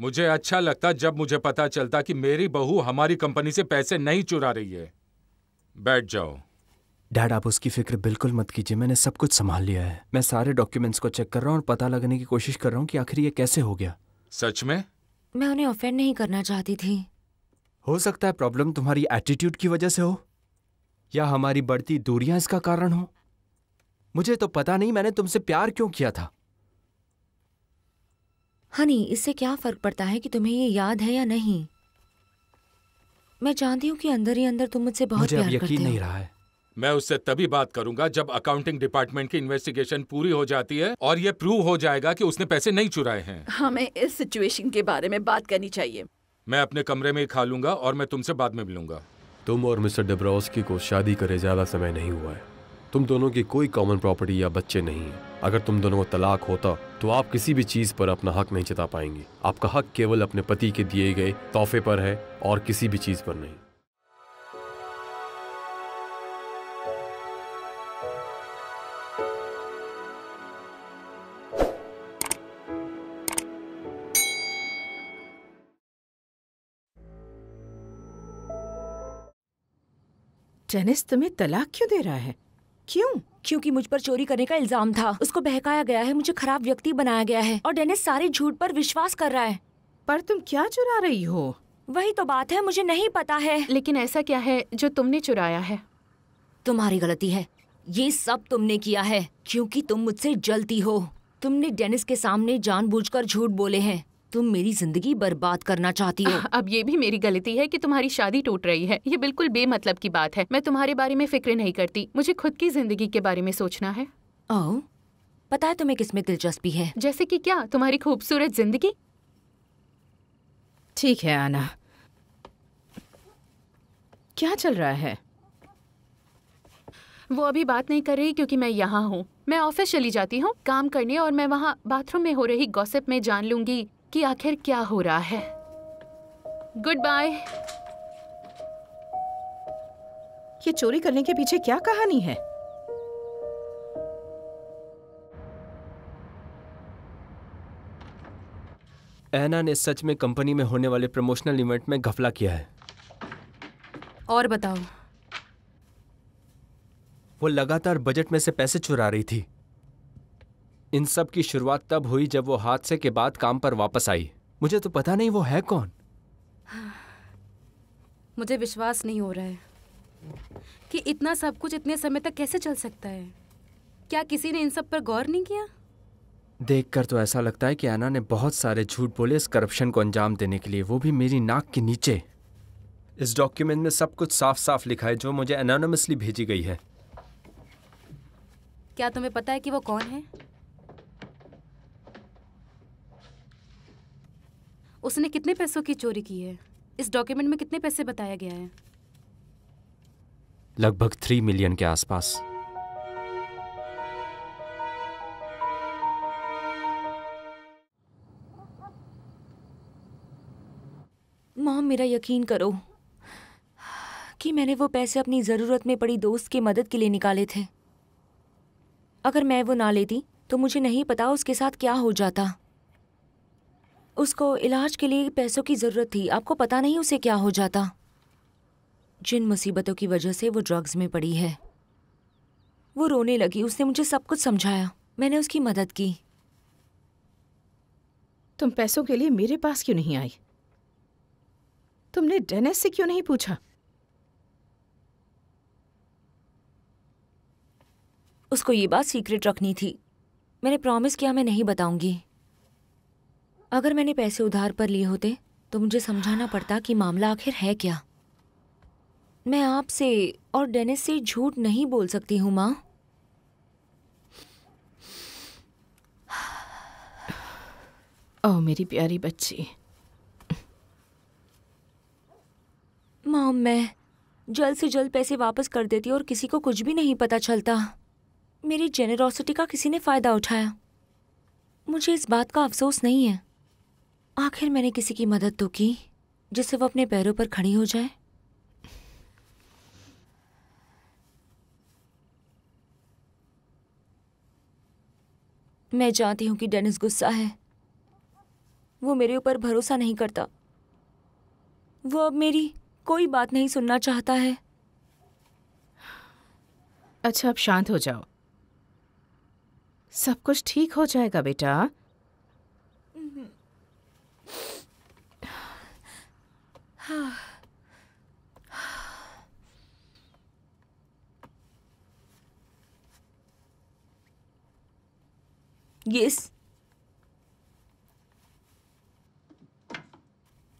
मुझे अच्छा लगता जब मुझे पता चलता कि मेरी बहू हमारी कंपनी से पैसे नहीं चुरा रही है। बैठ जाओ। डैड, आप उसकी फिक्र बिल्कुल मत कीजिए, मैंने सब कुछ संभाल लिया है। मैं सारे डॉक्यूमेंट्स को चेक कर रहा हूँ और पता लगाने की कोशिश कर रहा हूँ कि आखिर ये कैसे हो गया। सच में? मैं उन्हें ऑफेंड नहीं करना चाहती थी। हो सकता है प्रॉब्लम तुम्हारी एटीट्यूड की वजह से हो या हमारी बढ़ती दूरियां इसका कारण हो। मुझे तो पता नहीं मैंने तुमसे प्यार क्यों किया था। हनी, इससे क्या फर्क पड़ता है कि तुम्हें ये याद है या नहीं। मैं जानती हूँ कि अंदर ही अंदर तुम मुझसे बहुत प्यार करते हो। मुझे यकीन नहीं रहा है। मैं उससे तभी बात करूंगा जब अकाउंटिंग डिपार्टमेंट की इन्वेस्टिगेशन पूरी हो जाती है और ये प्रूव हो जाएगा कि उसने पैसे नहीं चुराए हैं। हमें इस सिचुएशन के बारे में बात करनी चाहिए। मैं अपने कमरे में ही खा लूंगा और मैं तुमसे बाद में मिलूंगा। तुम और मिस्टर डेब्रोस्की को शादी करे ज्यादा समय नहीं हुआ है। तुम दोनों की कोई कॉमन प्रॉपर्टी या बच्चे नहीं है। अगर तुम दोनों को तलाक होता तो आप किसी भी चीज पर अपना हक नहीं जता पाएंगे। आपका हक केवल अपने पति के दिए गए तोहफे पर है और किसी भी चीज पर नहीं। डेनिस, तुम्हें तलाक क्यों दे रहा है? क्यों? क्योंकि मुझ पर चोरी करने का इल्जाम था, उसको बहकाया गया है, मुझे खराब व्यक्ति बनाया गया है और डेनिस सारे झूठ पर विश्वास कर रहा है। पर तुम क्या चुरा रही हो? वही तो बात है, मुझे नहीं पता है। लेकिन ऐसा क्या है जो तुमने चुराया है? तुम्हारी गलती है, ये सब तुमने किया है क्योंकि तुम मुझसे जलती हो। तुमने डेनिस के सामने जानबूझकर झूठ बोले हैं। तुम मेरी जिंदगी बर्बाद करना चाहती हो। अब ये भी मेरी गलती है कि तुम्हारी शादी टूट रही है। ये बिल्कुल बेमतलब की बात है। मैं तुम्हारे बारे में फिक्र नहीं करती, मुझे खुद की जिंदगी के बारे में सोचना है। ओह, पता है तुम्हें किसमें दिलचस्पी है? जैसे कि क्या? तुम्हारी खूबसूरत जिंदगी। ठीक है आना, क्या चल रहा है? वो अभी बात नहीं कर रही क्योंकि मैं यहाँ हूँ। मैं ऑफिस चली जाती हूँ काम करने और मैं वहाँ बाथरूम में हो रही गॉसिप में जान लूंगी कि आखिर क्या हो रहा है। Good bye. ये चोरी करने के पीछे क्या कहानी है? एना ने सच में कंपनी में होने वाले प्रमोशनल इवेंट में घपला किया है। और बताओ। वो लगातार बजट में से पैसे चुरा रही थी। इन सब की शुरुआत तब हुई जब वो हादसे के बाद काम पर वापस आई। मुझे तो पता नहीं वो है कौन। मुझे विश्वास नहीं हो रहा है कि इतना सब कुछ इतने समय तक कैसे चल सकता है। क्या किसी ने इन सब पर गौर नहीं किया? देखकर तो ऐसा लगता है कि एना ने बहुत सारे झूठ बोले इस करप्शन को अंजाम देने के लिए, वो भी मेरी नाक के नीचे। इस डॉक्यूमेंट में सब कुछ साफ साफ लिखा है जो मुझे एनोनिमसली भेजी गई है। क्या तुम्हें पता है कि वो कौन है? उसने कितने पैसों की चोरी की है? इस डॉक्यूमेंट में कितने पैसे बताया गया है? लगभग 3 मिलियन के आसपास। मॉम, मेरा यकीन करो कि मैंने वो पैसे अपनी जरूरत में पड़ी दोस्त की मदद के लिए निकाले थे। अगर मैं वो ना लेती तो मुझे नहीं पता उसके साथ क्या हो जाता। उसको इलाज के लिए पैसों की ज़रूरत थी, आपको पता नहीं उसे क्या हो जाता। जिन मुसीबतों की वजह से वो ड्रग्स में पड़ी है। वो रोने लगी, उसने मुझे सब कुछ समझाया, मैंने उसकी मदद की। तुम पैसों के लिए मेरे पास क्यों नहीं आई? तुमने डेनिस से क्यों नहीं पूछा? उसको ये बात सीक्रेट रखनी थी। मैंने प्रॉमिस किया मैं नहीं बताऊंगी। अगर मैंने पैसे उधार पर लिए होते तो मुझे समझाना पड़ता कि मामला आखिर है क्या। मैं आपसे और डेनिस से झूठ नहीं बोल सकती हूँ माँ। ओह मेरी प्यारी बच्ची। माँ, मैं जल्द से जल्द पैसे वापस कर देती और किसी को कुछ भी नहीं पता चलता। मेरी जेनरॉसिटी का किसी ने फ़ायदा उठाया, मुझे इस बात का अफसोस नहीं है। आखिर मैंने किसी की मदद तो की जिससे वो अपने पैरों पर खड़ी हो जाए। मैं जानती हूँ कि डेनिस गुस्सा है, वो मेरे ऊपर भरोसा नहीं करता। वो अब मेरी कोई बात नहीं सुनना चाहता है। अच्छा, अब शांत हो जाओ, सब कुछ ठीक हो जाएगा बेटा। हाँ।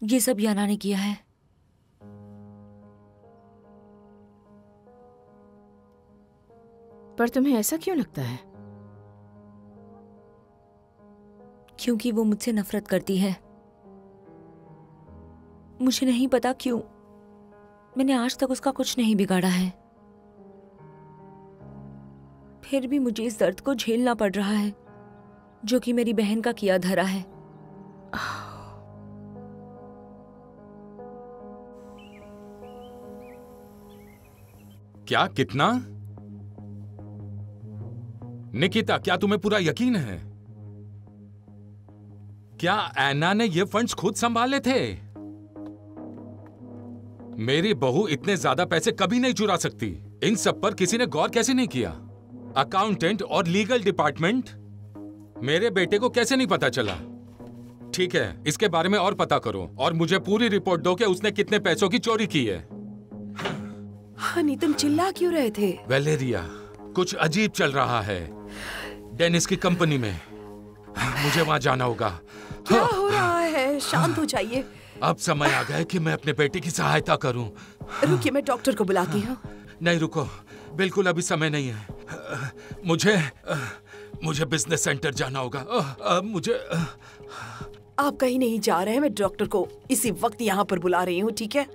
ये सब याना ने किया है। पर तुम्हें ऐसा क्यों लगता है? क्योंकि वो मुझसे नफरत करती है। मुझे नहीं पता क्यों, मैंने आज तक उसका कुछ नहीं बिगाड़ा है, फिर भी मुझे इस दर्द को झेलना पड़ रहा है जो कि मेरी बहन का किया धरा है। क्या? कितना? निकिता, क्या तुम्हें पूरा यकीन है? क्या एना ने ये फंड्स खुद संभाले थे? मेरी बहू इतने ज्यादा पैसे कभी नहीं चुरा सकती। इन सब पर किसी ने गौर कैसे नहीं किया? अकाउंटेंट और लीगल डिपार्टमेंट, मेरे बेटे को कैसे नहीं पता चला? ठीक है, इसके बारे में और पता करो और मुझे पूरी रिपोर्ट दो कि उसने कितने पैसों की चोरी की है। हनी, तुम चिल्ला क्यों रहे थे? वैलेरिया, कुछ अजीब चल रहा है डेनिस की कंपनी में, मुझे वहां जाना होगा। क्या हो रहा है? शांत हो जाइए। अब समय आ गया कि मैं अपने बेटे की सहायता करूं। रुकिए, मैं डॉक्टर को बुलाती हूं। नहीं, रुको, बिल्कुल अभी समय नहीं है। मुझे बिजनेस सेंटर जाना होगा। मुझे आप कहीं नहीं जा रहे हैं, मैं डॉक्टर को इसी वक्त यहाँ पर बुला रही हूँ। ठीक है,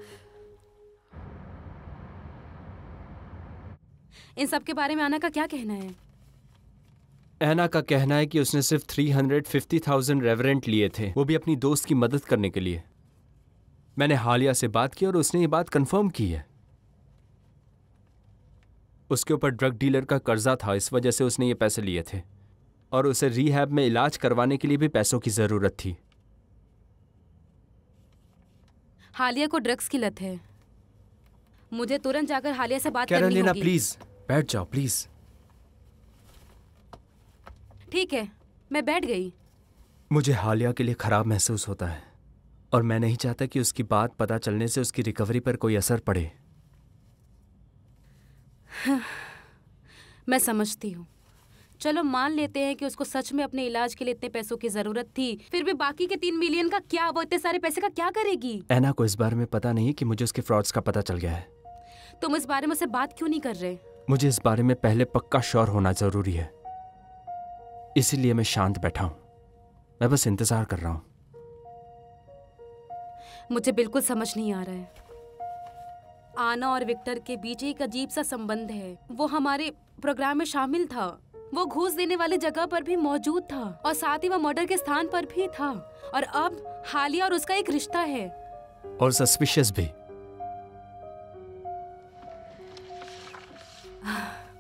इन सब के बारे में आना का क्या कहना है? एना का कहना है कि उसने सिर्फ 350,000 रेवरेंट लिए थे, वो भी अपनी दोस्त की मदद करने के लिए। मैंने हालिया से बात की और उसने ये बात कंफर्म की है। उसके ऊपर ड्रग डीलर का कर्जा था, इस वजह से उसने ये पैसे लिए थे और उसे रिहैब में इलाज करवाने के लिए भी पैसों की जरूरत थी। हालिया को ड्रग्स की लत है, मुझे तुरंत जाकर हालिया से बात करनी होगी। कैरोलिना, प्लीज बैठ जाओ, प्लीज। ठीक है, मैं बैठ गई। मुझे हालिया के लिए खराब महसूस होता है और मैं नहीं चाहता कि उसकी बात पता चलने से उसकी रिकवरी पर कोई असर पड़े। हाँ, मैं समझती हूँ। चलो मान लेते हैं कि उसको सच में अपने इलाज के लिए इतने पैसों की जरूरत थी, फिर भी बाकी के 3 मिलियन का क्या? वो इतने सारे पैसे का क्या करेगी? एना को इस बारे में पता नहीं कि मुझे उसके फ्रॉड्स का पता चल गया है। तुम इस बारे में उससे बात क्यों नहीं कर रहे? मुझे इस बारे में पहले पक्का श्योर होना जरूरी है, इसीलिए मैं शांत बैठा हूँ। मैं बस इंतजार कर रहा हूँ। मुझे बिल्कुल समझ नहीं आ रहा है। आना और विक्टर के बीच एक अजीब सा संबंध है। वो हमारे प्रोग्राम में शामिल था, वो घूस देने वाली जगह पर भी मौजूद था और साथ ही वो मर्डर के स्थान पर भी था, और अब हालिया और उसका एक रिश्ता है, और सस्पिशियस भी।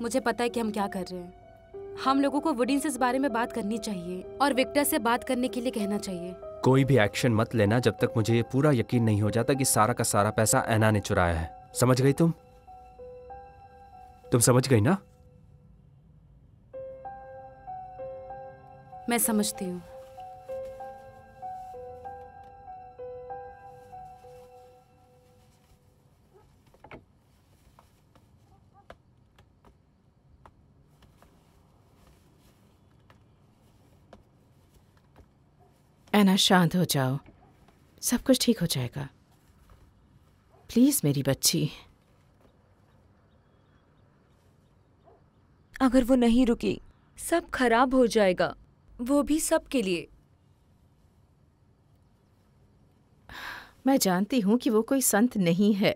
मुझे पता है कि हम क्या कर रहे हैं। हम लोगों को वुडिन से इस बारे में बात करनी चाहिए और विक्टर से बात करने के लिए कहना चाहिए। कोई भी एक्शन मत लेना जब तक मुझे ये पूरा यकीन नहीं हो जाता कि सारा का सारा पैसा एना ने चुराया है। समझ गई? तुम समझ गई ना? मैं समझती हूँ। एना, शांत हो जाओ, सब कुछ ठीक हो जाएगा। प्लीज मेरी बच्ची। अगर वो नहीं रुकी सब खराब हो जाएगा, वो भी सबके लिए। मैं जानती हूँ कि वो कोई संत नहीं है,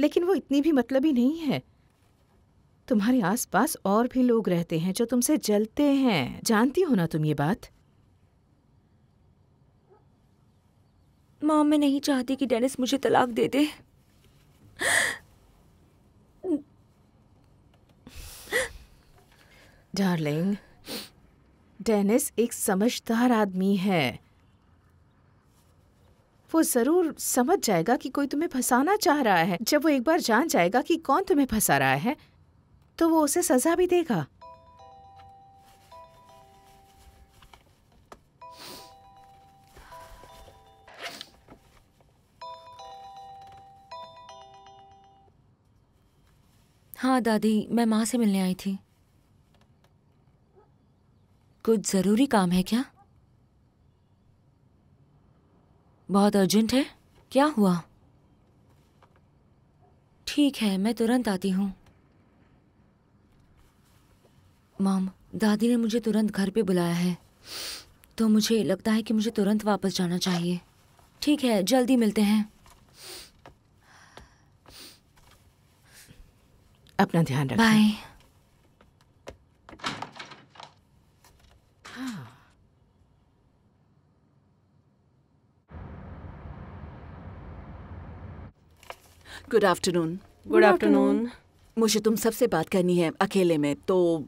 लेकिन वो इतनी भी मतलबी नहीं है। तुम्हारे आसपास और भी लोग रहते हैं जो तुमसे जलते हैं, जानती हो ना तुम ये बात? माँ, मैं नहीं चाहती कि डेनिस मुझे तलाक दे दे। डार्लिंग, डेनिस एक समझदार आदमी है, वो जरूर समझ जाएगा कि कोई तुम्हें फंसाना चाह रहा है। जब वो एक बार जान जाएगा कि कौन तुम्हें फंसा रहा है तो वो उसे सजा भी देगा। हाँ दादी, मैं माँ से मिलने आई थी। कुछ ज़रूरी काम है क्या? बहुत अर्जेंट है? क्या हुआ? ठीक है, मैं तुरंत आती हूँ। मॉम, दादी ने मुझे तुरंत घर पे बुलाया है तो मुझे लगता है कि मुझे तुरंत वापस जाना चाहिए। ठीक है, जल्दी मिलते हैं। अपना ध्यान रखें। Bye. Good afternoon. Good afternoon. मुझे तुम सबसे बात करनी है अकेले में, तो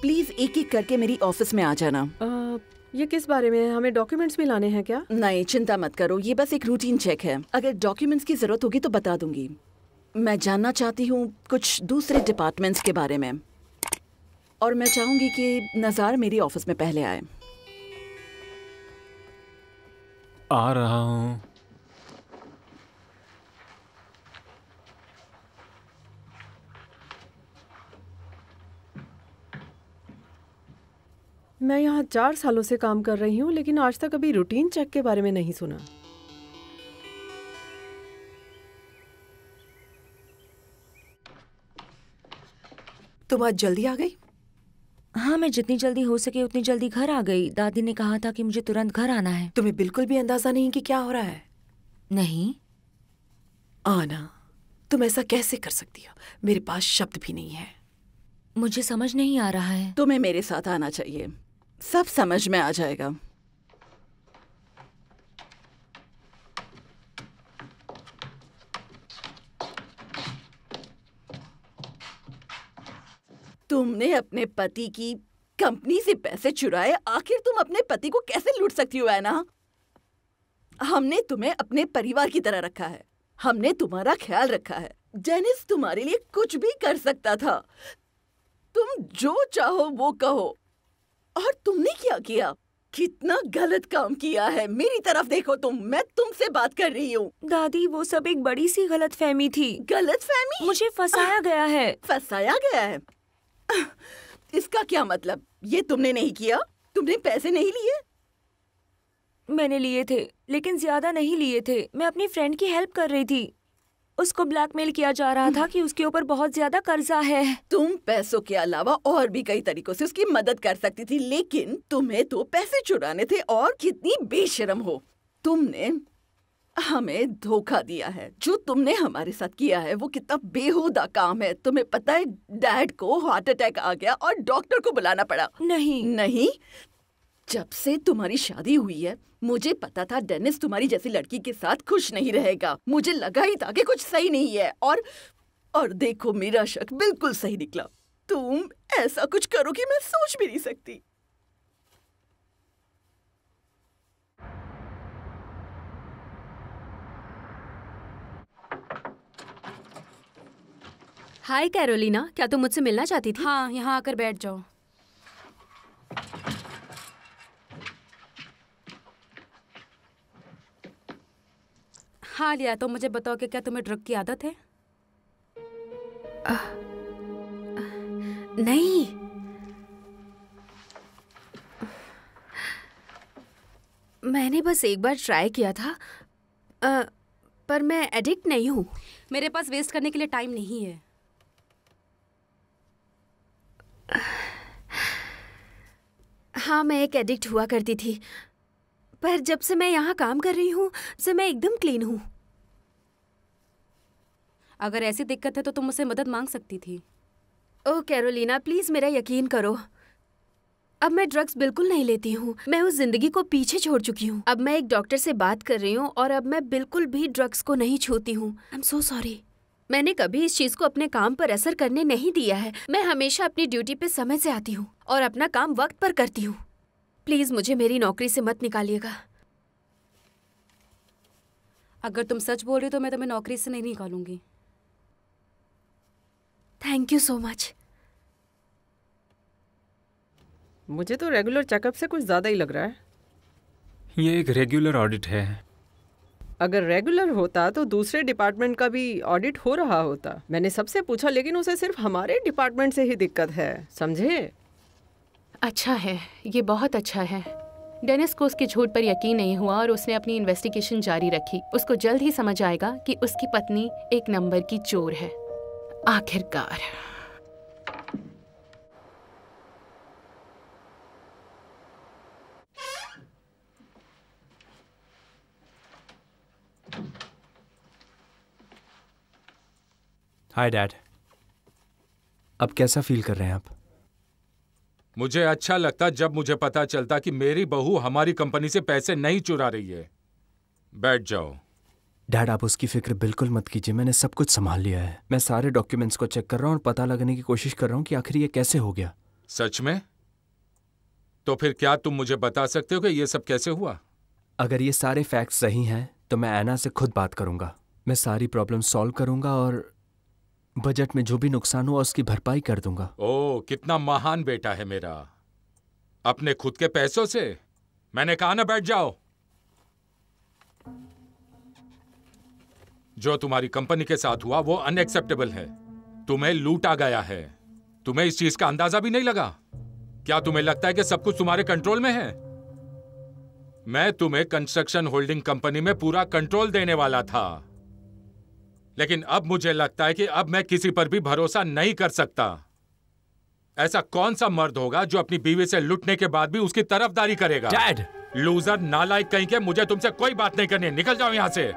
प्लीज एक एक करके मेरी ऑफिस में आ जाना। ये किस बारे में है? हमें डॉक्यूमेंट्स भी लाने हैं क्या? नहीं, चिंता मत करो, ये बस एक रूटीन चेक है। अगर डॉक्यूमेंट्स की जरूरत होगी तो बता दूंगी। मैं जानना चाहती हूँ कुछ दूसरे डिपार्टमेंट्स के बारे में और मैं चाहूँगी कि नज़ार मेरी ऑफिस में पहले आए। आ रहा हूँ। मैं यहाँ 4 सालों से काम कर रही हूँ लेकिन आज तक कभी रूटीन चेक के बारे में नहीं सुना। तुम आज जल्दी आ गई? हाँ, मैं जितनी जल्दी हो सके उतनी जल्दी घर आ गई। दादी ने कहा था कि मुझे तुरंत घर आना है। तुम्हें बिल्कुल भी अंदाजा नहीं कि क्या हो रहा है? नहीं। आना, तुम ऐसा कैसे कर सकती हो? मेरे पास शब्द भी नहीं है। मुझे समझ नहीं आ रहा है। तुम्हें मेरे साथ आना चाहिए, सब समझ में आ जाएगा। तुमने अपने पति की कंपनी से पैसे चुराए। आखिर तुम अपने पति को कैसे लूट सकती हो ऐना? हमने तुम्हें अपने परिवार की तरह रखा है, हमने तुम्हारा ख्याल रखा है। डेनिस तुम्हारे लिए कुछ भी कर सकता था। तुम जो चाहो वो कहो और तुमने क्या किया? कितना गलत काम किया है। मेरी तरफ देखो तुम, मैं तुमसे बात कर रही हूँ। दादी, वो सब एक बड़ी सी गलतफहमी थी। गलतफहमी? मुझे फंसाया गया है। फंसाया गया है? इसका क्या मतलब? ये तुमने नहीं किया? तुमने पैसे नहीं लिए? मैंने लिए थे लेकिन ज्यादा नहीं लिए थे। मैं अपनी फ्रेंड की हेल्प कर रही थी, उसको ब्लैकमेल किया जा रहा था कि उसके ऊपर बहुत ज्यादा कर्जा है। तुम पैसों के अलावा और भी कई तरीकों से उसकी मदद कर सकती थी लेकिन तुम्हें तो पैसे चुराने थे। और कितनी बेशर्म हो! तुमने हमें धोखा दिया है। जो तुमने हमारे साथ किया है वो कितना बेहुदा काम है। तुम्हें पता है डैड को हार्ट अटैक आ गया और डॉक्टर को बुलाना पड़ा। नहीं नहीं, जब से तुम्हारी शादी हुई है मुझे पता था डेनिस तुम्हारी जैसी लड़की के साथ खुश नहीं रहेगा। मुझे लगा ही था कि कुछ सही नहीं है और देखो मेरा शक बिल्कुल सही निकला। तुम ऐसा कुछ करो कि मैं सोच भी नहीं सकती। हाय कैरोलिना, क्या तुम मुझसे मिलना चाहती थी? हाँ, यहाँ आकर बैठ जाओ। हाँ लिया, तो मुझे बताओ कि क्या तुम्हें ड्रग की आदत है? नहीं। मैंने बस एक बार ट्राई किया था पर मैं एडिक्ट नहीं हूँ। मेरे पास वेस्ट करने के लिए टाइम नहीं है। हाँ, मैं एक एडिक्ट हुआ करती थी पर जब से मैं यहाँ काम कर रही हूँ से मैं एकदम क्लीन हूँ। अगर ऐसी दिक्कत है तो तुम मुझसे मदद मांग सकती थी। ओह कैरोलिना, प्लीज़ मेरा यकीन करो, अब मैं ड्रग्स बिल्कुल नहीं लेती हूँ। मैं उस ज़िंदगी को पीछे छोड़ चुकी हूँ। अब मैं एक डॉक्टर से बात कर रही हूँ और अब मैं बिल्कुल भी ड्रग्स को नहीं छूती हूँ। आई एम सो सॉरी, मैंने कभी इस चीज़ को अपने काम पर असर करने नहीं दिया है। मैं हमेशा अपनी ड्यूटी पर समय से आती हूँ और अपना काम वक्त पर करती हूँ। प्लीज मुझे मेरी नौकरी से मत निकालिएगा। अगर तुम सच बोल रहे हो तो मैं तुम्हें नौकरी से नहीं निकालूंगी। Thank you so much. मुझे तो रेगुलर चेकअप से कुछ ज़्यादा ही लग रहा है। ये एक रेगुलर ऑडिट है। अगर रेगुलर होता तो दूसरे डिपार्टमेंट का भी ऑडिट हो रहा होता। मैंने सबसे पूछा लेकिन उसे सिर्फ हमारे डिपार्टमेंट से ही दिक्कत है, समझे? अच्छा है, ये बहुत अच्छा है। डेनिस को उसके झूठ पर यकीन नहीं हुआ और उसने अपनी इन्वेस्टिगेशन जारी रखी। उसको जल्द ही समझ आएगा कि उसकी पत्नी एक नंबर की चोर है। आखिरकार हाय डैड, अब कैसा फील कर रहे हैं आप? मुझे अच्छा लगता जब मुझे पता चलता कि मेरी बहू हमारी कंपनी से पैसे नहीं चुरा रही है। बैठ जाओ। डैड आप उसकी फिक्र बिल्कुल मत कीजिए, मैंने सब कुछ संभाल लिया है। मैं सारे डॉक्यूमेंट्स को चेक कर रहा हूँ और पता लगाने की कोशिश कर रहा हूँ कि आखिर ये कैसे हो गया। सच में? तो फिर क्या तुम मुझे बता सकते हो कि ये सब कैसे हुआ? अगर ये सारे फैक्ट्स सही हैं तो मैं एना से खुद बात करूँगा। मैं सारी प्रॉब्लम सॉल्व करूँगा और बजट में जो भी नुकसान हुआ उसकी भरपाई कर दूंगा। ओह, कितना महान बेटा है मेरा, अपने खुद के पैसों से। मैंने कहा ना बैठ जाओ। जो तुम्हारी कंपनी के साथ हुआ वो अनएक्सेप्टेबल है। तुम्हें लूटा गया है। तुम्हें इस चीज का अंदाजा भी नहीं लगा? क्या तुम्हें लगता है कि सब कुछ तुम्हारे कंट्रोल में है? मैं तुम्हें कंस्ट्रक्शन होल्डिंग कंपनी में पूरा कंट्रोल देने वाला था, लेकिन अब मुझे लगता है कि अब मैं किसी पर भी भरोसा नहीं कर सकता। ऐसा कौन सा मर्द होगा जो अपनी बीवी से लुटने के बाद भी उसकी तरफदारी करेगा? डैड! लूजर नालायक कहीं के, मुझे तुमसे कोई बात नहीं करनी। निकल जाओ यहां से।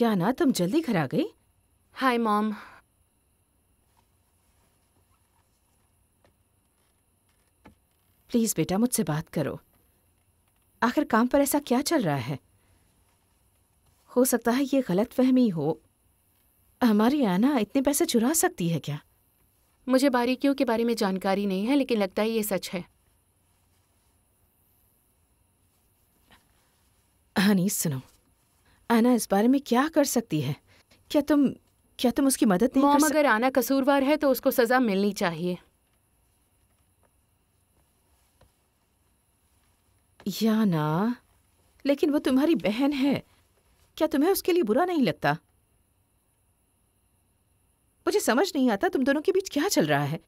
याना तुम जल्दी घर आ गई? Hi mom. प्लीज बेटा मुझसे बात करो, आखिर काम पर ऐसा क्या चल रहा है? हो सकता है ये गलतफहमी हो। हमारी याना इतने पैसे चुरा सकती है क्या? मुझे बारीकियों के बारे में जानकारी नहीं है लेकिन लगता है ये सच है। हनी सुनो, आना इस बारे में क्या कर सकती है? क्या तुम उसकी मदद नहीं कर सकती? अगर आना कसूरवार है तो उसको सजा मिलनी चाहिए। या ना, लेकिन वो तुम्हारी बहन है। क्या तुम्हें उसके लिए बुरा नहीं लगता? मुझे समझ नहीं आता तुम दोनों के बीच क्या चल रहा है।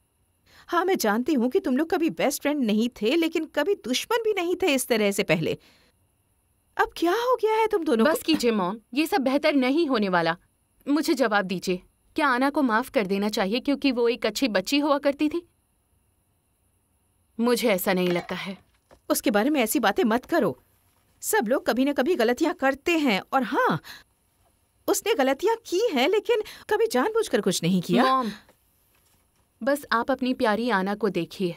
हाँ मैं जानती हूँ कि तुम लोग कभी बेस्ट फ्रेंड नहीं थे लेकिन कभी दुश्मन भी नहीं थे इस तरह से पहले। अब क्या हो गया है तुम दोनों? बस कीजिए मॉम, ये सब बेहतर नहीं होने वाला। मुझे जवाब दीजिए, क्या आना को माफ कर देना चाहिए क्योंकि वो एक अच्छी बच्ची हुआ करती थी? मुझे ऐसा नहीं लगता है। उसके बारे में ऐसी बातें मत करो। सब लोग कभी न कभी गलतियां करते हैं और हाँ उसने गलतियां की हैं लेकिन कभी जानबूझकर कुछ नहीं किया। मॉम बस आप अपनी प्यारी आना को देखिए,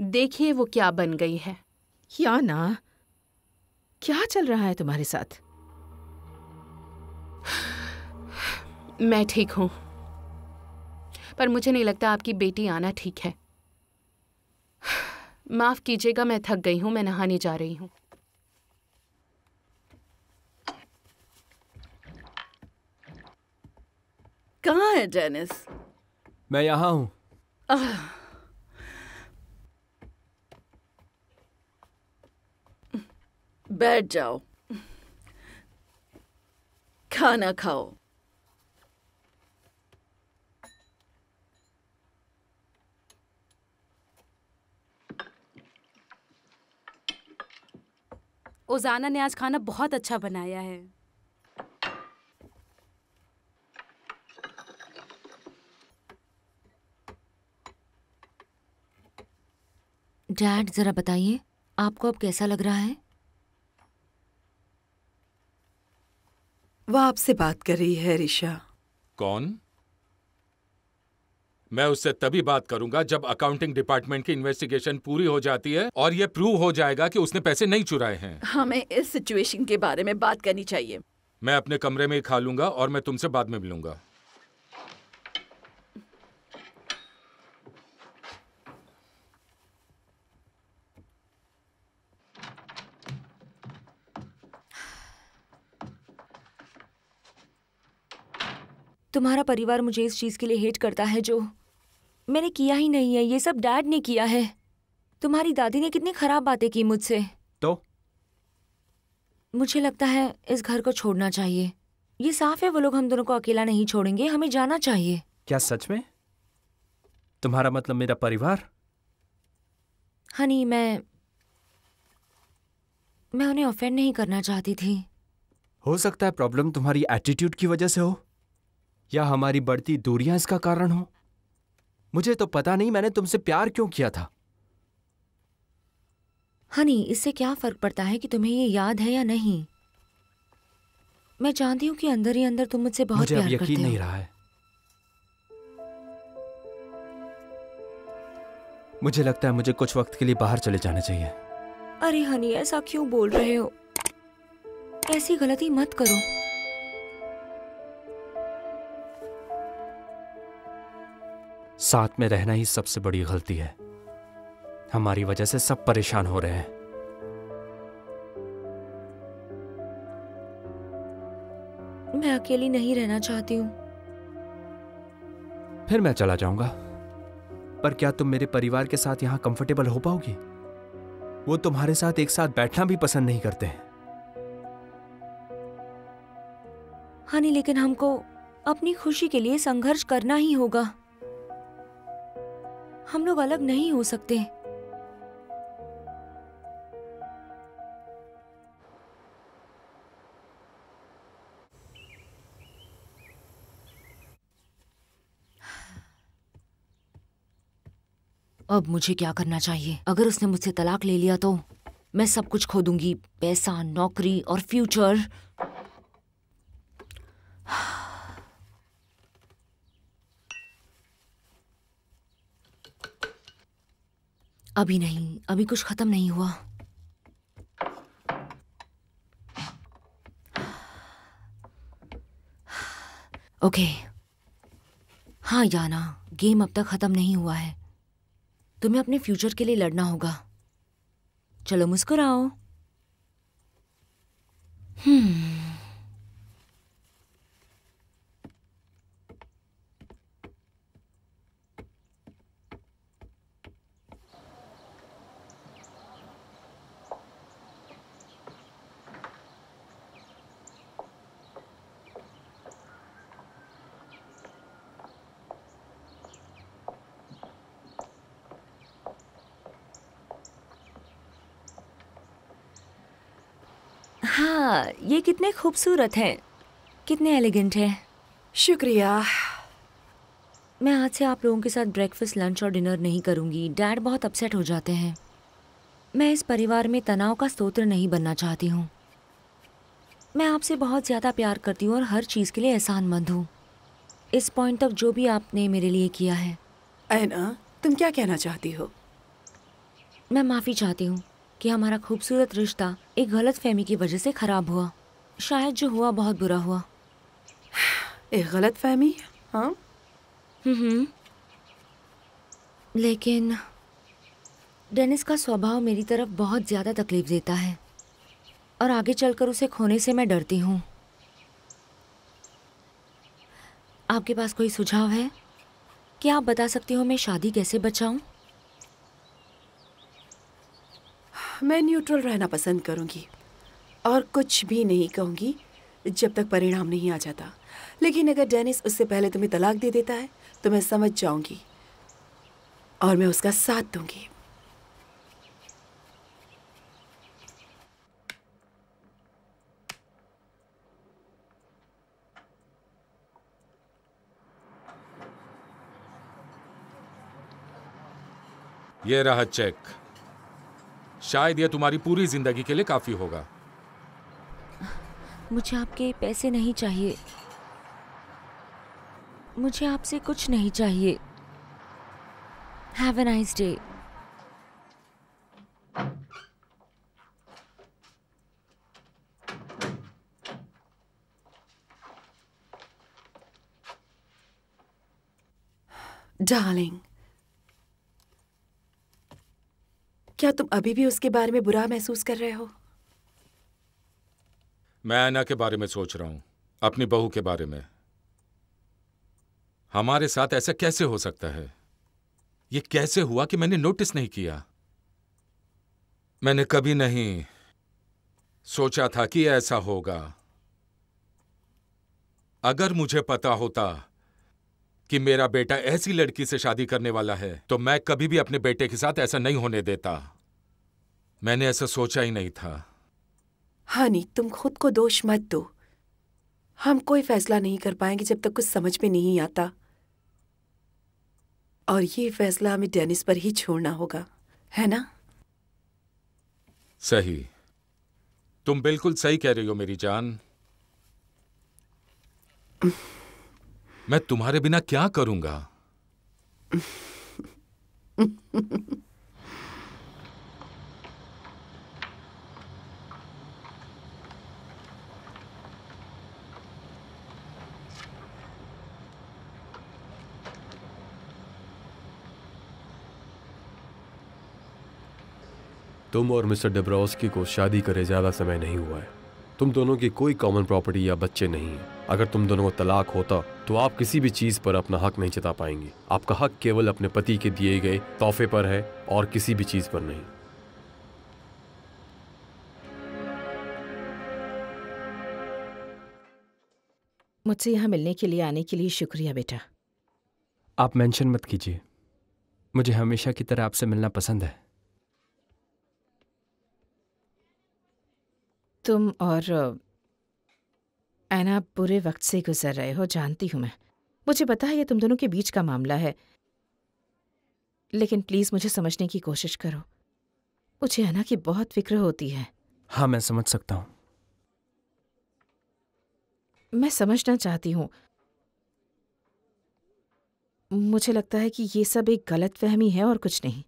देखिए वो क्या बन गई है। या ना क्या चल रहा है तुम्हारे साथ? मैं ठीक हूं पर मुझे नहीं लगता आपकी बेटी आना ठीक है। माफ कीजिएगा मैं थक गई हूं, मैं नहाने जा रही हूं। कहाँ है डेनिस? मैं यहां हूं। बैठ जाओ, खाना खाओ। ओजाना ने आज खाना बहुत अच्छा बनाया है। डैड जरा बताइए आपको अब कैसा लग रहा है? वह आपसे बात कर रही है रिशा। कौन? मैं उससे तभी बात करूंगा जब अकाउंटिंग डिपार्टमेंट की इन्वेस्टिगेशन पूरी हो जाती है और ये प्रूव हो जाएगा कि उसने पैसे नहीं चुराए हैं। हमें इस सिचुएशन के बारे में बात करनी चाहिए। मैं अपने कमरे में ही खा लूंगा और मैं तुमसे बाद में मिलूंगा। तुम्हारा परिवार मुझे इस चीज़ के लिए हेट करता है जो मैंने किया ही नहीं है। ये सब डैड ने किया है। तुम्हारी दादी ने कितनी खराब बातें की मुझसे। तो मुझे लगता है इस घर को छोड़ना चाहिए। ये साफ है वो लोग हम दोनों को अकेला नहीं छोड़ेंगे। हमें जाना चाहिए। क्या सच में? तुम्हारा मतलब मेरा परिवार? हनी, मैं उन्हें ऑफेंड नहीं करना चाहती थी। हो सकता है प्रॉब्लम तुम्हारी एटीट्यूड की वजह से हो या हमारी बढ़ती दूरियां इसका कारण हो। मुझे तो पता नहीं मैंने तुमसे प्यार क्यों किया था। हनी, इससे क्या फर्क पड़ता है कि तुम्हें ये याद है या नहीं। मैं जानती हूँ कि अंदर ही अंदर तुम मुझसे बहुत प्यार करते हो। मुझे अब यकीन नहीं रहा है। मुझे लगता है मुझे कुछ वक्त के लिए बाहर चले जाना चाहिए। अरे हनी, ऐसा क्यों बोल रहे हो? ऐसी गलती मत करो। साथ में रहना ही सबसे बड़ी गलती है। हमारी वजह से सब परेशान हो रहे हैं। मैं अकेली नहीं रहना चाहती हूँ। फिर मैं चला जाऊंगा। पर क्या तुम मेरे परिवार के साथ यहाँ कंफर्टेबल हो पाओगी? वो तुम्हारे साथ एक साथ बैठना भी पसंद नहीं करते हैं। हनी, लेकिन हमको अपनी खुशी के लिए संघर्ष करना ही होगा। हम लोग अलग नहीं हो सकते। अब मुझे क्या करना चाहिए? अगर उसने मुझसे तलाक ले लिया तो मैं सब कुछ खो दूंगी। पैसा, नौकरी और फ्यूचर। अभी नहीं, अभी कुछ खत्म नहीं हुआ। ओके, हाँ याना, गेम अब तक खत्म नहीं हुआ है। तुम्हें अपने फ्यूचर के लिए लड़ना होगा। चलो मुस्कुराओ। ये कितने खूबसूरत हैं, कितने एलिगेंट हैं। शुक्रिया। मैं आज से आप लोगों के साथ ब्रेकफास्ट, लंच और डिनर नहीं करूंगी। डैड बहुत अपसेट हो जाते हैं। मैं इस परिवार में तनाव का स्रोत नहीं बनना चाहती हूँ। मैं आपसे बहुत ज़्यादा प्यार करती हूँ और हर चीज़ के लिए एहसानमंद हूँ। इस पॉइंट तक जो भी आपने मेरे लिए किया है। एना, तुम क्या कहना चाहती हो? मैं माफ़ी चाहती हूँ कि हमारा खूबसूरत रिश्ता एक गलतफहमी की वजह से खराब हुआ। शायद जो हुआ बहुत बुरा हुआ। एक गलतफहमी? हाँ। लेकिन डेनिस का स्वभाव मेरी तरफ बहुत ज़्यादा तकलीफ देता है और आगे चलकर उसे खोने से मैं डरती हूँ। आपके पास कोई सुझाव है? क्या आप बता सकती हो मैं शादी कैसे बचाऊँ? मैं न्यूट्रल रहना पसंद करूंगी और कुछ भी नहीं कहूंगी जब तक परिणाम नहीं आ जाता। लेकिन अगर डेनिस उससे पहले तुम्हें तलाक दे देता है तो मैं समझ जाऊंगी और मैं उसका साथ दूंगी। ये रहा चेक। शायद यह तुम्हारी पूरी जिंदगी के लिए काफी होगा। मुझे आपके पैसे नहीं चाहिए। मुझे आपसे कुछ नहीं चाहिए। Have a nice day. Darling, क्या तुम अभी भी उसके बारे में बुरा महसूस कर रहे हो? मैं ऐना के बारे में सोच रहा हूं, अपनी बहू के बारे में। हमारे साथ ऐसा कैसे हो सकता है? ये कैसे हुआ कि मैंने नोटिस नहीं किया? मैंने कभी नहीं सोचा था कि ऐसा होगा। अगर मुझे पता होता कि मेरा बेटा ऐसी लड़की से शादी करने वाला है तो मैं कभी भी अपने बेटे के साथ ऐसा नहीं होने देता। मैंने ऐसा सोचा ही नहीं था। हानी, तुम खुद को दोष मत दो। हम कोई फैसला नहीं कर पाएंगे जब तक कुछ समझ में नहीं आता, और ये फैसला हमें डेनिस पर ही छोड़ना होगा, है ना? सही, तुम बिल्कुल सही कह रही हो मेरी जान। मैं तुम्हारे बिना क्या करूंगा? तुम और मिस्टर डेब्रोस्की को शादी करे ज़्यादा समय नहीं हुआ है। तुम दोनों की कोई कॉमन प्रॉपर्टी या बच्चे नहीं है। अगर तुम दोनों को तलाक होता तो आप किसी भी चीज़ पर अपना हक नहीं जता पाएंगे। आपका हक केवल अपने पति के दिए गए तोहफे पर है और किसी भी चीज़ पर नहीं। मुझसे यहाँ मिलने के लिए आने के लिए शुक्रिया बेटा। आप मेंशन मत कीजिए, मुझे हमेशा की तरह आपसे मिलना पसंद है। तुम और ऐना बुरे वक्त से गुजर रहे हो, जानती हूँ मैं। मुझे पता है ये तुम दोनों के बीच का मामला है, लेकिन प्लीज़ मुझे समझने की कोशिश करो। मुझे ऐना की बहुत फिक्र होती है। हाँ, मैं समझ सकता हूँ। मैं समझना चाहती हूँ। मुझे लगता है कि ये सब एक गलतफहमी है और कुछ नहीं।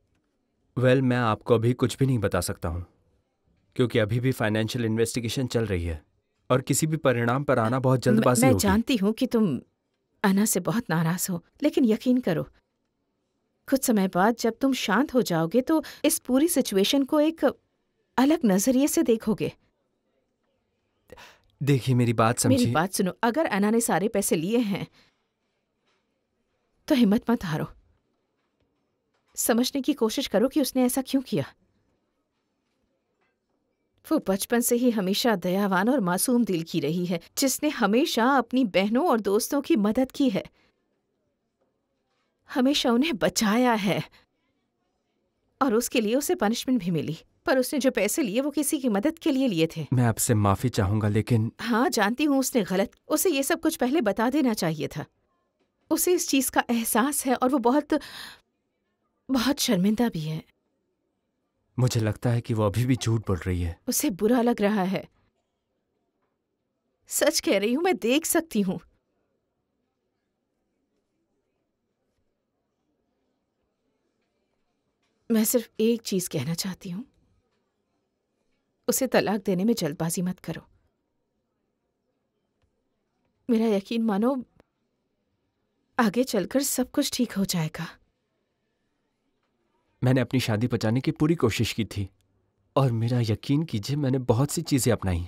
वेल, मैं आपको अभी कुछ भी नहीं बता सकता हूँ क्योंकि अभी भी फाइनेंशियल इन्वेस्टिगेशन चल रही है और किसी भी परिणाम पर आना बहुत जल्दबाजी होगी। मैं जानती हूँ कि तुम ऐना से बहुत नाराज हो, लेकिन यकीन करो कुछ समय बाद जब तुम शांत हो जाओगे तो इस पूरी सिचुएशन को एक अलग नजरिए से देखोगे। देखिए, मेरी बात सुनो। अगर ऐना ने सारे पैसे लिए हैं तो हिम्मत मत हारो। समझने की कोशिश करो कि उसने ऐसा क्यों किया। वो बचपन से ही हमेशा दयावान और मासूम दिल की रही है, जिसने हमेशा अपनी बहनों और दोस्तों की मदद की है, हमेशा उन्हें बचाया है, और उसके लिए उसे पनिशमेंट भी मिली। पर उसने जो पैसे लिए वो किसी की मदद के लिए लिए थे। मैं आपसे माफी चाहूंगा, लेकिन हाँ, जानती हूँ उसने गलत। उसे ये सब कुछ पहले बता देना चाहिए था। उसे इस चीज का एहसास है और वो बहुत बहुत शर्मिंदा भी है। मुझे लगता है कि वो अभी भी झूठ बोल रही है। उसे बुरा लग रहा है। सच कह रही हूं, मैं देख सकती हूं। मैं सिर्फ एक चीज कहना चाहती हूं, उसे तलाक देने में जल्दबाजी मत करो। मेरा यकीन मानो, आगे चलकर सब कुछ ठीक हो जाएगा। मैंने अपनी शादी बचाने की पूरी कोशिश की थी और मेरा यकीन कीजिए मैंने बहुत सी चीज़ें अपनाई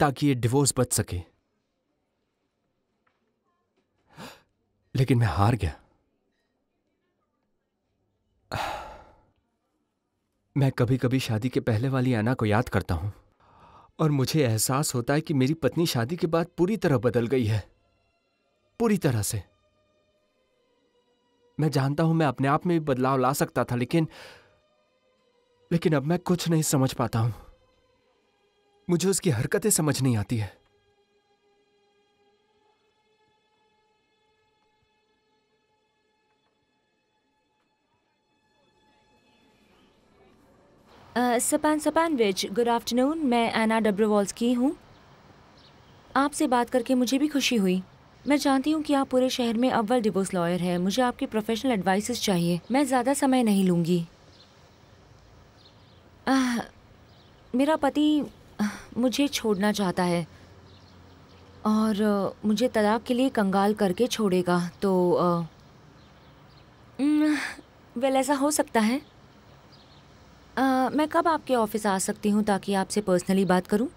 ताकि ये डिवोर्स बच सके, लेकिन मैं हार गया। मैं कभी कभी शादी के पहले वाली ऐना को याद करता हूँ और मुझे एहसास होता है कि मेरी पत्नी शादी के बाद पूरी तरह बदल गई है, पूरी तरह से। मैं जानता हूं मैं अपने आप में भी बदलाव ला सकता था, लेकिन अब मैं कुछ नहीं समझ पाता हूं। मुझे उसकी हरकतें समझ नहीं आती है। सपानविच, गुड आफ्टरनून। मैं ऐना डेब्रोवॉल्स्की हूं। आपसे बात करके मुझे भी खुशी हुई। मैं जानती हूँ कि आप पूरे शहर में अव्वल डिवोर्स लॉयर हैं। मुझे आपकी प्रोफेशनल एडवाइसेस चाहिए। मैं ज़्यादा समय नहीं लूँगी। मेरा पति मुझे छोड़ना चाहता है और मुझे तलाक के लिए कंगाल करके छोड़ेगा, तो वेल ऐसा हो सकता है। मैं कब आपके ऑफिस आ सकती हूँ ताकि आपसे पर्सनली बात करूँ?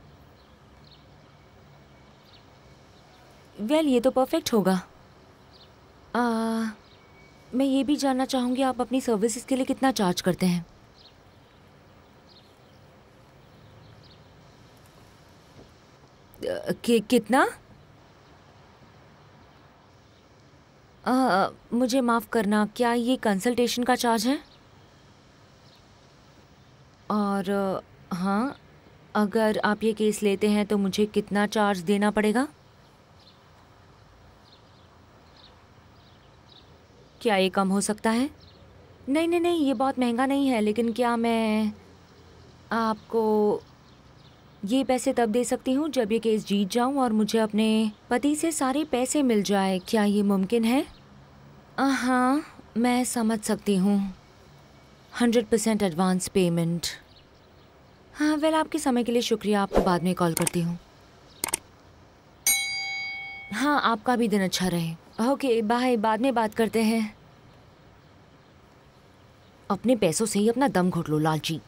वेल ये तो परफेक्ट होगा। मैं ये भी जानना चाहूँगी आप अपनी सर्विसेज के लिए कितना चार्ज करते हैं? कितना? मुझे माफ़ करना, क्या ये कंसल्टेशन का चार्ज है? और हाँ, अगर आप ये केस लेते हैं तो मुझे कितना चार्ज देना पड़ेगा? क्या ये कम हो सकता है? नहीं नहीं नहीं, ये बहुत महंगा नहीं है, लेकिन क्या मैं आपको ये पैसे तब दे सकती हूँ जब ये केस जीत जाऊँ और मुझे अपने पति से सारे पैसे मिल जाए? क्या ये मुमकिन है? हाँ, मैं समझ सकती हूँ। 100% एडवांस पेमेंट। हाँ वेल, आपके समय के लिए शुक्रिया। आपको बाद में कॉल करती हूँ। हाँ, आपका भी दिन अच्छा रहे। ओके बाय, बाद में बात करते हैं। अपने पैसों से ही अपना दम घोट लो लालची।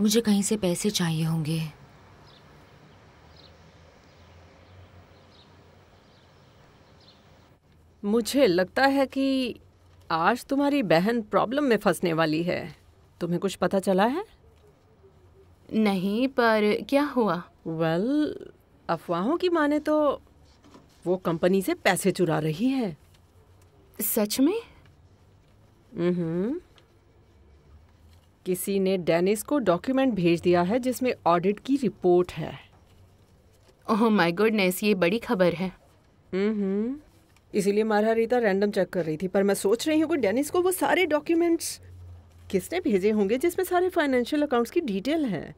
मुझे कहीं से पैसे चाहिए होंगे। मुझे लगता है कि आज तुम्हारी बहन प्रॉब्लम में फंसने वाली है। तुम्हें कुछ पता चला है? नहीं, पर क्या हुआ? वेल, अफवाहों की माने तो वो कंपनी से पैसे चुरा रही है। सच में? किसी ने डेनिस को डॉक्यूमेंट भेज दिया है जिसमें ऑडिट की रिपोर्ट है। ओह माय गॉडनेस, ये बड़ी खबर है। इसीलिए मार्हरीता रैंडम चेक कर रही थी, पर मैं सोच रही हूँ कि डेनिस को वो सारे डॉक्यूमेंट्स किसने भेजे होंगे जिसमें सारे फाइनेंशियल अकाउंट्स की डिटेल है।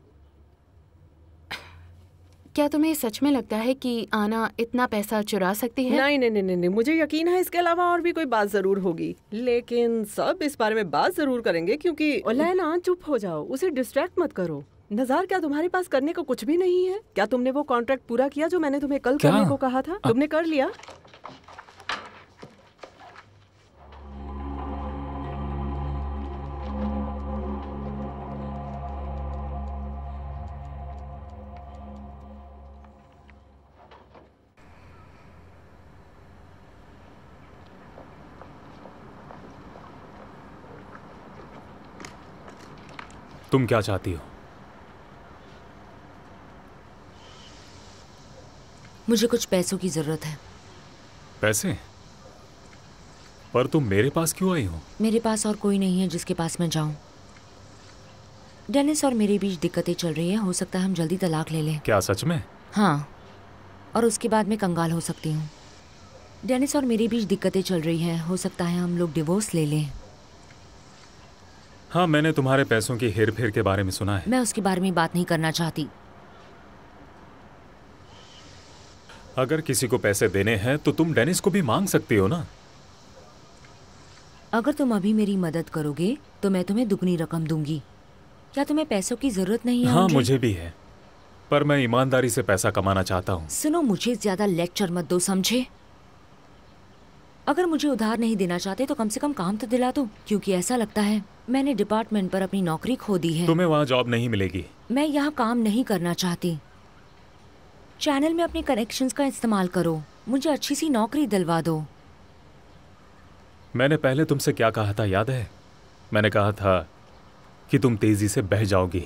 क्या तुम्हें सच में लगता है कि आना इतना पैसा चुरा सकती है? नहीं नहीं नहीं नहीं, मुझे यकीन है इसके अलावा और भी कोई बात जरूर होगी, लेकिन सब इस बारे में बात जरूर करेंगे क्योंकि ओलैना, चुप हो जाओ, उसे डिस्ट्रैक्ट मत करो। नज़ार, क्या तुम्हारे पास करने को कुछ भी नहीं है? क्या तुमने वो कॉन्ट्रैक्ट पूरा किया जो मैंने तुम्हें कल करने को कहा था? तुमने कर लिया? तुम क्या चाहती हो? मुझे कुछ पैसों की जरूरत है। पैसे? पर तुम मेरे पास क्यों आई हो? मेरे पास और कोई नहीं है जिसके पास मैं जाऊं। डेनिस और मेरे बीच दिक्कतें चल रही हैं। हो सकता है हम जल्दी तलाक ले लें। क्या सच में? हाँ, और उसके बाद मैं कंगाल हो सकती हूँ। डेनिस और मेरे बीच दिक्कतें चल रही हैं। हो सकता है हम लोग डिवोर्स ले लें। हाँ, मैंने तुम्हारे पैसों की हेर फेर के बारे में सुना है। मैं उसके बारे में बात नहीं करना चाहती। अगर किसी को पैसे देने हैं तो तुम डेनिस को भी मांग सकती हो ना। अगर तुम अभी मेरी मदद करोगे तो मैं तुम्हें दुगनी रकम दूंगी। क्या तुम्हें पैसों की जरूरत नहीं है? हाँ मुझे भी है, पर मैं ईमानदारी से पैसा कमाना चाहता हूँ। सुनो, मुझे ज्यादा लेक्चर मत दो, समझे? अगर मुझे उधार नहीं देना चाहते तो कम से कम काम तो दिला दो, क्योंकि ऐसा लगता है मैंने डिपार्टमेंट पर अपनी नौकरी खो दी है। तुम्हें वहाँ जॉब नहीं मिलेगी। मैं यहाँ काम नहीं करना चाहती। चैनल में अपने कनेक्शंस का इस्तेमाल करो, मुझे अच्छी सी नौकरी दिलवा दो। मैंने पहले तुमसे क्या कहा था याद है? मैंने कहा था कि तुम तेजी से बह जाओगी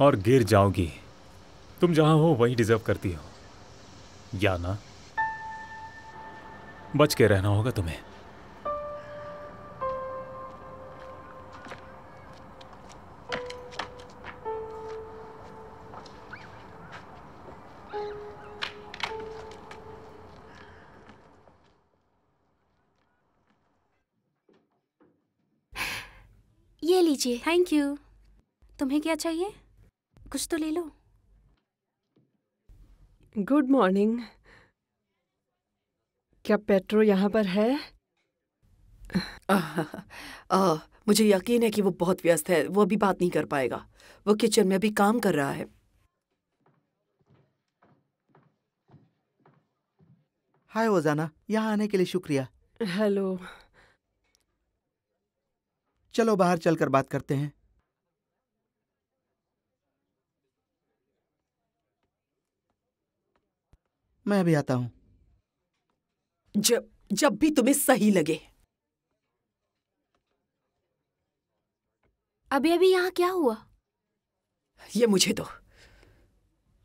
और गिर जाओगी। तुम जहाँ हो वही डिजर्व करती हो, या ना? बच के रहना होगा तुम्हें। ये लीजिए। Thank you. तुम्हें क्या चाहिए? कुछ तो ले लो। Good morning. क्या पेट्रो यहाँ पर है? मुझे यकीन है कि वो बहुत व्यस्त है, वो अभी बात नहीं कर पाएगा। वो किचन में अभी काम कर रहा है। हाय ओजाना, यहाँ आने के लिए शुक्रिया। हेलो, चलो बाहर चलकर बात करते हैं। मैं अभी आता हूँ। जब भी तुम्हें सही लगे। अभी यहाँ क्या हुआ? ये मुझे दो।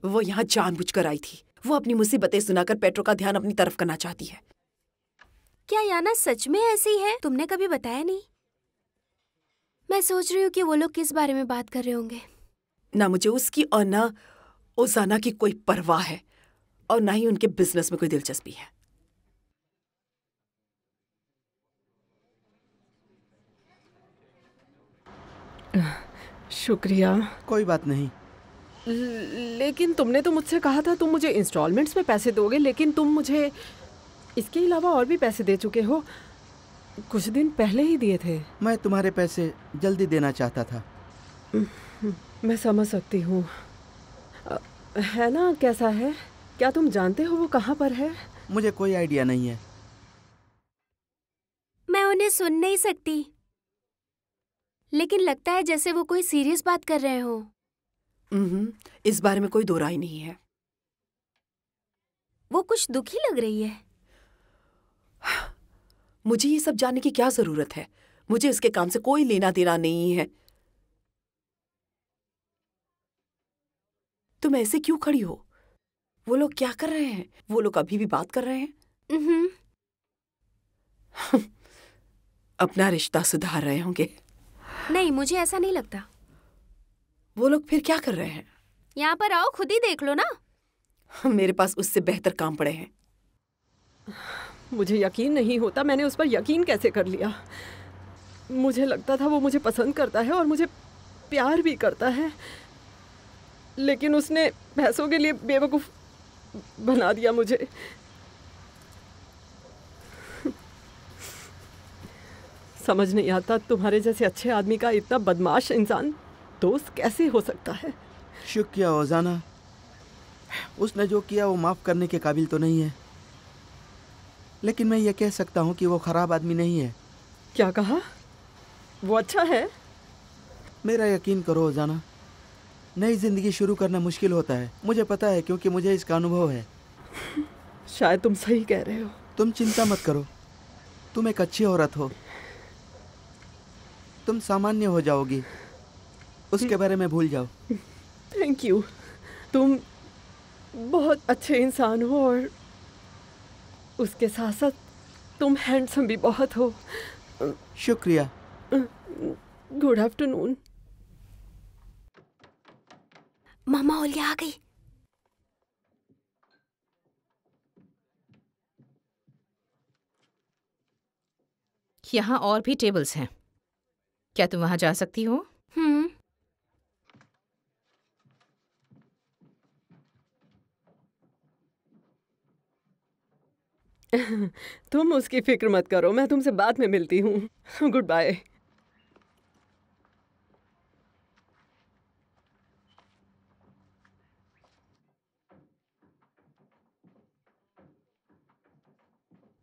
वो यहाँ जानबूझकर आई थी। वो अपनी मुसीबतें सुनाकर पेट्रो का ध्यान अपनी तरफ करना चाहती है। क्या याना सच में ऐसी है? तुमने कभी बताया नहीं। मैं सोच रही हूँ कि वो लोग किस बारे में बात कर रहे होंगे। ना मुझे उसकी और ना ओजाना की कोई परवाह है, और ना ही उनके बिजनेस में कोई दिलचस्पी है। शुक्रिया। कोई बात नहीं। लेकिन तुमने तो मुझसे कहा था तुम मुझे इंस्टॉलमेंट्स में पैसे दोगे, लेकिन तुम मुझे इसके अलावा और भी पैसे दे चुके हो। कुछ दिन पहले ही दिए थे। मैं तुम्हारे पैसे जल्दी देना चाहता था। मैं समझ सकती हूँ। है ना, कैसा है? क्या तुम जानते हो वो कहाँ पर है? मुझे कोई आइडिया नहीं है। मैं उन्हें सुन नहीं सकती, लेकिन लगता है जैसे वो कोई सीरियस बात कर रहे हो। इस बारे में कोई दो राय नहीं है। वो कुछ दुखी लग रही है। मुझे ये सब जानने की क्या जरूरत है? मुझे इसके काम से कोई लेना देना नहीं है। तुम ऐसे क्यों खड़ी हो? वो लोग क्या कर रहे हैं? वो लोग अभी भी बात कर रहे हैं। अपना रिश्ता सुधार रहे होंगे। नहीं, मुझे ऐसा नहीं लगता। वो लोग फिर क्या कर रहे हैं? यहाँ पर आओ, खुद ही देख लो ना। मेरे पास उससे बेहतर काम पड़े हैं। मुझे यकीन नहीं होता मैंने उस पर यकीन कैसे कर लिया। मुझे लगता था वो मुझे पसंद करता है और मुझे प्यार भी करता है, लेकिन उसने पैसों के लिए बेवकूफ बना दिया मुझे। समझ नहीं आता तुम्हारे जैसे अच्छे आदमी का इतना बदमाश इंसान दोस्त कैसे हो सकता है। शुक्रिया ओजाना, उसने जो किया वो माफ़ करने के काबिल तो नहीं है, लेकिन मैं ये कह सकता हूँ कि वो ख़राब आदमी नहीं है। क्या कहा? वो अच्छा है? मेरा यकीन करो ओजाना, नई ज़िंदगी शुरू करना मुश्किल होता है। मुझे पता है क्योंकि मुझे इसका अनुभव है। शायद तुम सही कह रहे हो। तुम चिंता मत करो, तुम एक अच्छी औरत हो, तुम सामान्य हो जाओगी। उसके बारे में भूल जाओ। Thank you. तुम बहुत अच्छे इंसान हो और उसके साथ साथ तुम हैंडसम भी बहुत हो। शुक्रिया। Good afternoon. मामा ओलिया आ गई। यहाँ और भी टेबल्स हैं, क्या तुम वहाँ जा सकती हो? तुम उसकी फिक्र मत करो, मैं तुमसे बाद में मिलती हूँ। Goodbye.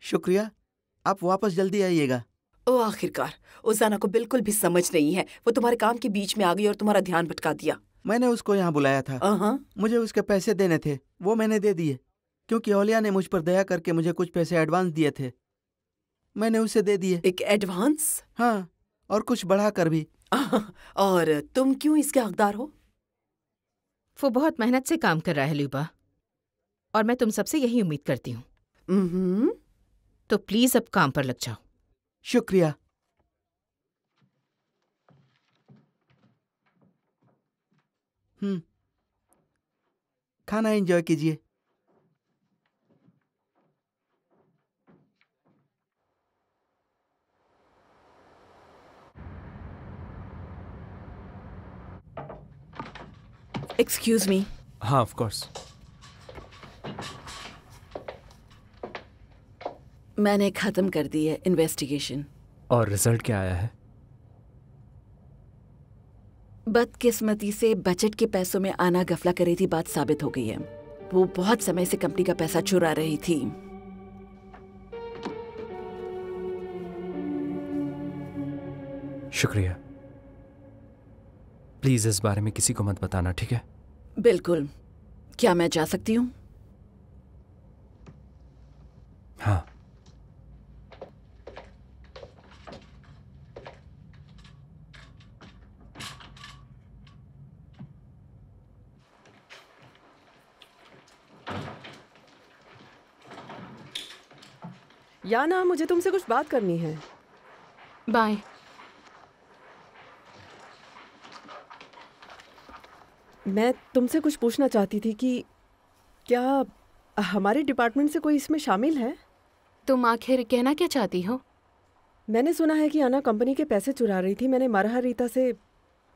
शुक्रिया। आप वापस जल्दी आइएगा। ओ आखिरकार, ओजाना को बिल्कुल भी समझ नहीं है। वो तुम्हारे काम के बीच में आ गई और तुम्हारा ध्यान भटका दिया। मैंने उसको यहाँ बुलाया था। मुझे उसके पैसे देने थे, वो मैंने दे दिए, क्योंकि ओलिया ने मुझ पर दया करके मुझे कुछ पैसे एडवांस दिए थे। मैंने उसे दे दिए। एक एडवांस? हाँ, और कुछ बढ़ा कर भी। और तुम क्यों इसके हकदार हो? वो बहुत मेहनत से काम कर रहा है लुबा, और मैं तुम सबसे यही उम्मीद करती हूँ। तो प्लीज अब काम पर लग जाओ। शुक्रिया। खाना एंजॉय कीजिए। Excuse me. हाँ ऑफ कोर्स। मैंने खत्म कर दी है इन्वेस्टिगेशन। और रिजल्ट क्या आया है? बदकिस्मती से बजट के पैसों में आना गफला कर रही थी, बात साबित हो गई है। वो बहुत समय से कंपनी का पैसा चुरा रही थी। शुक्रिया। प्लीज इस बारे में किसी को मत बताना, ठीक है? बिल्कुल। क्या मैं जा सकती हूँ? हाँ। याना, मुझे तुमसे कुछ बात करनी है। बाय। मैं तुमसे कुछ पूछना चाहती थी कि क्या हमारे डिपार्टमेंट से कोई इसमें शामिल है? तुम आखिर कहना क्या चाहती हो? मैंने सुना है कि आना कंपनी के पैसे चुरा रही थी। मैंने मारहा रीता से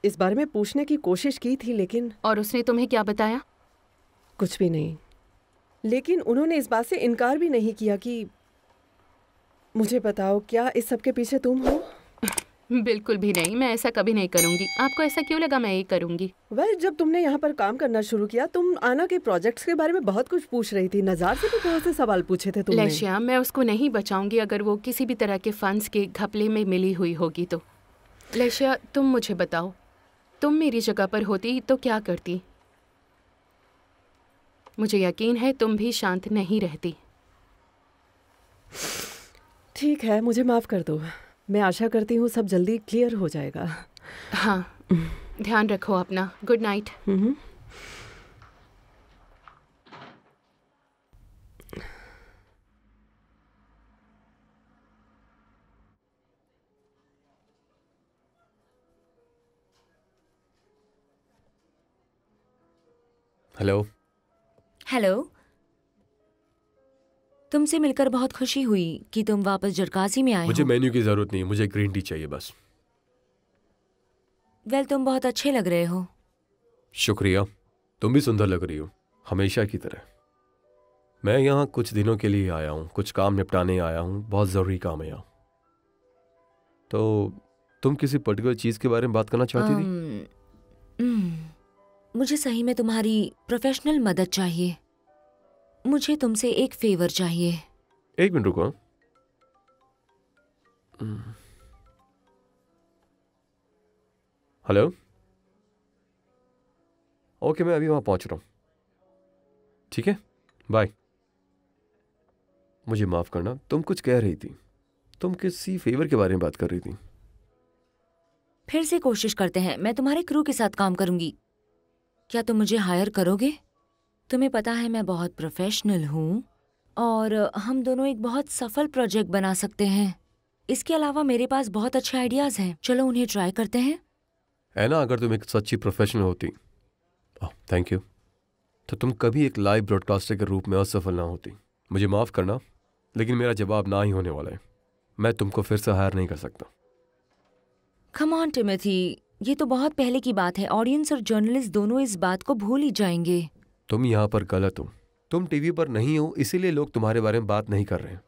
इस बारे में पूछने की कोशिश की थी, लेकिन... और उसने तुम्हें क्या बताया? कुछ भी नहीं। लेकिन उन्होंने इस बात से इनकार भी नहीं किया कि... मुझे बताओ, क्या इस सब के पीछे तुम हो? बिल्कुल भी नहीं, मैं ऐसा कभी नहीं करूंगी। आपको ऐसा क्यों लगा मैं ये करूंगी? वह जब तुमने यहाँ पर काम करना शुरू किया, तुम आना के प्रोजेक्ट्स के बारे में बहुत कुछ पूछ रही थी। नज़ार से भी बहुत से सवाल पूछे थे तुमने। लेशिया, मैं उसको नहीं बचाऊंगी अगर वो किसी भी तरह के फंड्स के घपले में मिली हुई होगी तो। लेशिया, तुम मुझे बताओ, तुम मेरी जगह पर होती तो क्या करती? मुझे यकीन है तुम भी शांत नहीं रहती। ठीक है, मुझे माफ़ कर दो। मैं आशा करती हूँ सब जल्दी क्लियर हो जाएगा। हाँ, ध्यान रखो अपना। Good night. हेलो। हेलो, तुमसे मिलकर बहुत खुशी हुई कि तुम वापस जरकासी में आए हो। मुझे मेन्यू की जरूरत नहीं, मुझे ग्रीन टी चाहिए बस। वेल, तुम बहुत अच्छे लग रहे हो। शुक्रिया। तुम भी सुंदर लग रही हो, हमेशा की तरह। मैं यहाँ कुछ दिनों के लिए आया हूँ, कुछ काम निपटाने आया हूँ, बहुत ज़रूरी काम है यहाँ। तो तुम किसी पर्टिकुलर चीज़ के बारे में बात करना चाहती थी? मुझे सही में तुम्हारी प्रोफेशनल मदद चाहिए। मुझे तुमसे एक फेवर चाहिए। एक मिनट रुको। हेलो। ओके, मैं अभी वहां पहुंच रहा हूं। ठीक है, बाय। मुझे माफ करना, तुम कुछ कह रही थी, तुम किसी फेवर के बारे में बात कर रही थी। फिर से कोशिश करते हैं। मैं तुम्हारे क्रू के साथ काम करूंगी। क्या तुम मुझे हायर करोगे? तुम्हें पता है मैं बहुत प्रोफेशनल हूँ और हम दोनों एक बहुत सफल प्रोजेक्ट बना सकते हैं। इसके अलावा मेरे पास बहुत अच्छे आइडियाज़ हैं, चलो उन्हें ट्राई करते हैं। ऐना, अगर तुम एक सच्ची प्रोफेशनल होती, थैंक यू, तो तुम कभी एक लाइव ब्रॉडकास्टर के रूप में असफल ना होती। मुझे माफ़ करना, लेकिन मेरा जवाब ना ही होने वाला है। मैं तुमको फिर से हायर नहीं कर सकता। कम ऑन टिमोथी, ये तो बहुत पहले की बात है। ऑडियंस और जर्नलिस्ट दोनों इस बात को भूल ही जाएंगे। तुम यहाँ पर गलत हो। तुम टीवी पर नहीं हो, इसीलिए लोग तुम्हारे बारे में बात नहीं कर रहे हैं।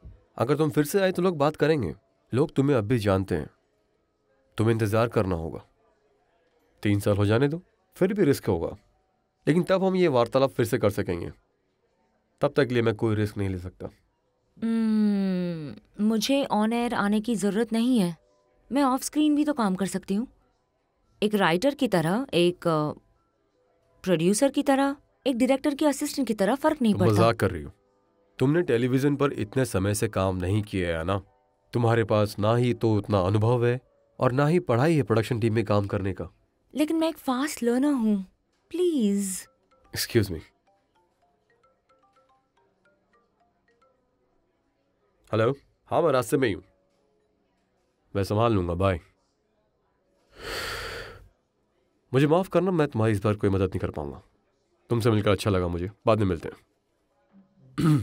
अगर तुम फिर से आए तो लोग बात करेंगे। लोग तुम्हें अब भी जानते हैं। तुम्हें इंतज़ार करना होगा। 3 साल हो जाने दो, फिर भी रिस्क होगा, लेकिन तब हम ये वार्तालाप फिर से कर सकेंगे। तब तक लिए मैं कोई रिस्क नहीं ले सकता। मुझे ऑन एयर आने की ज़रूरत नहीं है। मैं ऑफ स्क्रीन भी तो काम कर सकती हूँ, एक राइटर की तरह, एक प्रोड्यूसर की तरह, एक डायरेक्टर की असिस्टेंट की तरह। फर्क नहीं पड़ता। मजाक कर रही हो? तुमने टेलीविजन पर इतने समय से काम नहीं किया है ना। तुम्हारे पास ना ही तो उतना अनुभव है और ना ही पढ़ाई है प्रोडक्शन टीम में काम करने का। लेकिन मैं एक फास्ट लर्नर हूँ। Please excuse me. हेलो। हाँ, मैं रास्ते में ही हूँ, मैं संभाल लूंगा। बाय। मुझे माफ करना, मैं तुम्हारी इस बार कोई मदद नहीं कर पाऊंगा। तुमसे मिलकर अच्छा लगा मुझे। बाद में मिलते हैं।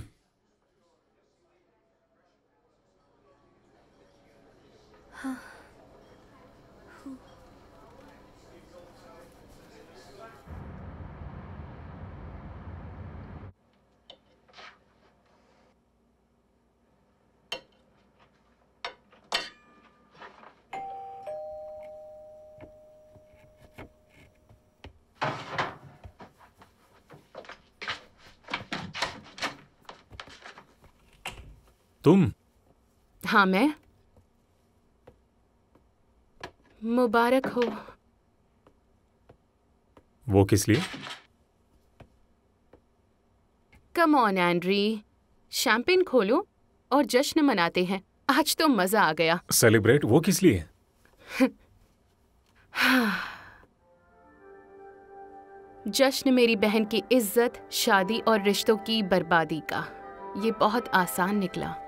तुम? हाँ मैं। मुबारक हो। वो किस लिए? कम ऑन एंड्री, शैंपेन खोलो और जश्न मनाते हैं। आज तो मजा आ गया। सेलिब्रेट वो किस लिए? जश्न मेरी बहन की इज्जत, शादी और रिश्तों की बर्बादी का। ये बहुत आसान निकला।